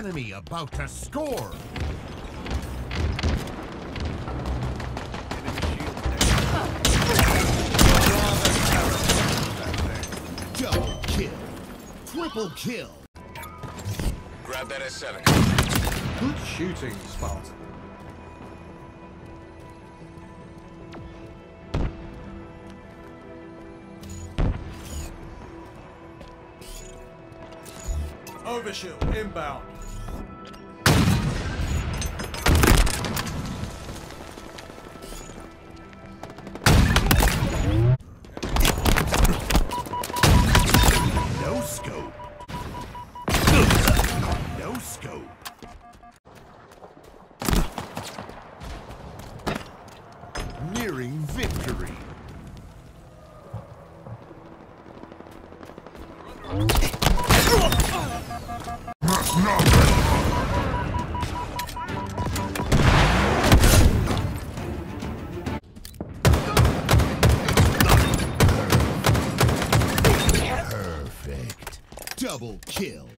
enemy about to score. Double kill. Triple kill. Grab that S7. Good shooting, Spartan. Overshield inbound. No scope. No scope. Nearing victory. Perfect. Double kill.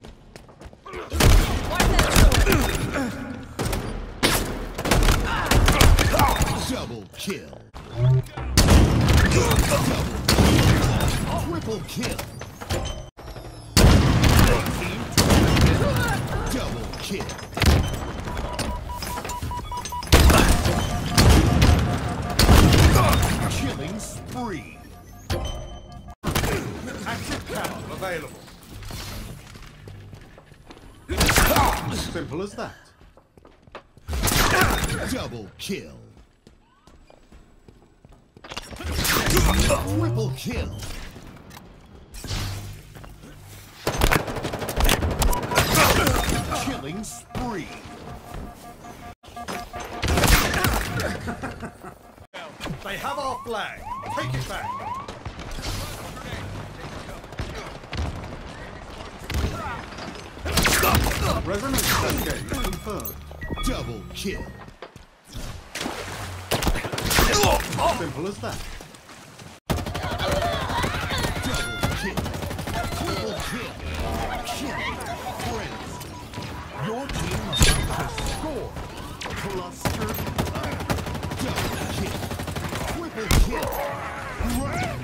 Double kill. Triple kill. Double kill. Killing spree. Active cannon available. Simple as that. Double kill. Triple kill. Killing spree. They have our flag. Take it back. Resonance game confirmed. Double kill. Simple as that. Double kill. Triple kill. Killing friends. Your team has scored. Cluster. Double kill. Triple kill.